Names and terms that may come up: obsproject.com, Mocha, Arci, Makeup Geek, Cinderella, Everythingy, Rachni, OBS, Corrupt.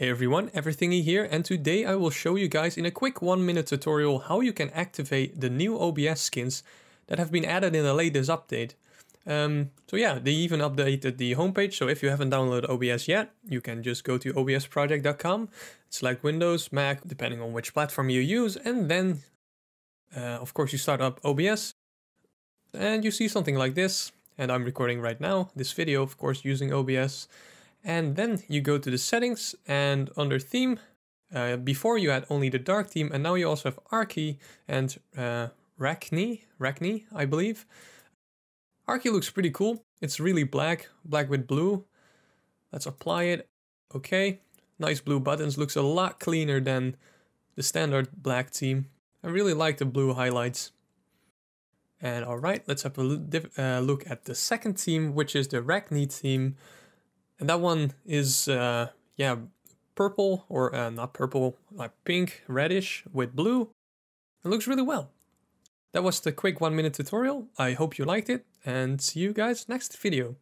Hey everyone, Everythingy here, and today I will show you guys in a quick 1-minute tutorial how you can activate the new OBS skins that have been added in the latest update. So yeah, they even updated the homepage, so if you haven't downloaded OBS yet, you can just go to obsproject.com, select Windows, Mac, depending on which platform you use, and then of course you start up OBS, and you see something like this, and I'm recording right now, this video of course using OBS. And then you go to the settings and under theme, before you had only the dark theme and now you also have Arci and Rachni, I believe. Arci looks pretty cool. It's really black with blue. Let's apply it. Okay, nice blue buttons, looks a lot cleaner than the standard black theme. I really like the blue highlights. And all right, let's have a look at the second theme, which is the Rachni theme. And that one is, yeah, purple, or not purple, like pink, reddish with blue. It looks really well. That was the quick 1-minute tutorial. I hope you liked it, and see you guys next video.